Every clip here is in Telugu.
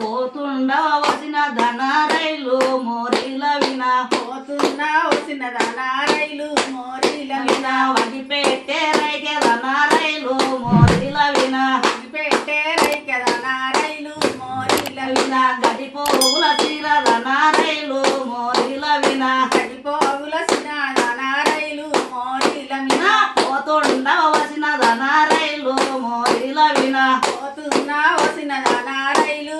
పోతుండా వచినదానా రైలు మోరీల వినా పోతుండా వచినదానా రైలు మోరీల వినా వదిపేటే రైకెదానా రైలు మోరీల వినా వదిపేటే రైకెదానా రైలు మోరీల వినా గడిపోగుల చిరదానా రైలు మోరీల వినా గడిపోగుల చిరదానా రైలు మోరీల వినా పోతుండా వచినదానా రైలు మోరీల వినా పోతుండా వచినదానా రైలు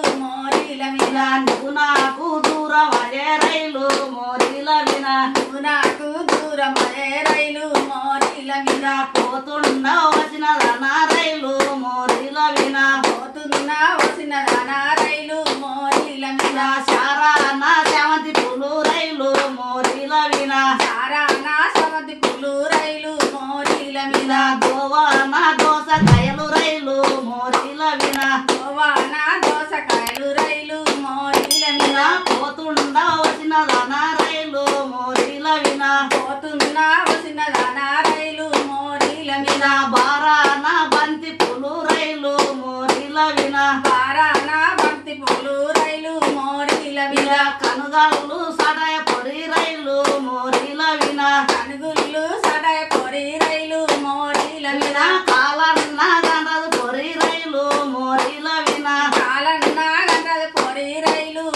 నువ్వు నాకు దూరం అదే రైలు మోరీల వినా నువ్వు నాకు దూరం అదే రైలు మోరీల వినా పోతున్నా వచినదానా రైలు మోరీల వినా పోతున్నా వచినదానా రైలు మోరీల వినా శారాన చామంతి పూలు రైలు మోరీల వినా శారాన చామంతి పూలు రైలు మోరీల వినా గోవాన దోసకాయలు రైలు మోరీల వినా గోవాన దోసకాయలు రైలు పోతుండా వచినదానా రైలు మోరీల వినా పోతుండా వచినదానా రైలు మోరీల వినా బారాన బంతి పూలు రైలు మోరీల వినా బారాన బంతి పూలు రైలు మోరీల వినా కనుగళ్ళు సడాయ పొడి రైలు మోరీల వినా కనుగుళ్ళు సడాయ పొడి రైలు మోరీల వినా కాలన్న గంధదు పొడి రైలు మోరీల వినా కాలన్న గంధదు పొడి రైలు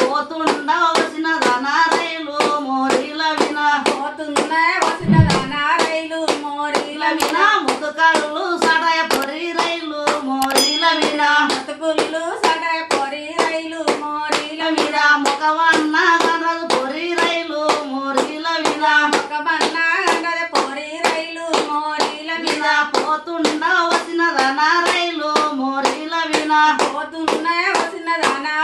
పోతుండా వచినదానా రైలు మోరీల వినా పోతుండా వచినదానా రైలు మోరీల వినా ముతుకళ్ళు సడాయ పొరి రైలు మోరీల వినా ముతుకుళ్ళు సడాయ పొరి రైలు మోరీల వినా ముఖవన్న గంధదు పొరి రైలు మోరీల వినా ముఖవన్న గంధదు పొరి రైలు మోరీల వినా పోతుండా వచినదానా రైలు మోరీల వినా పోతుండా వచినదానా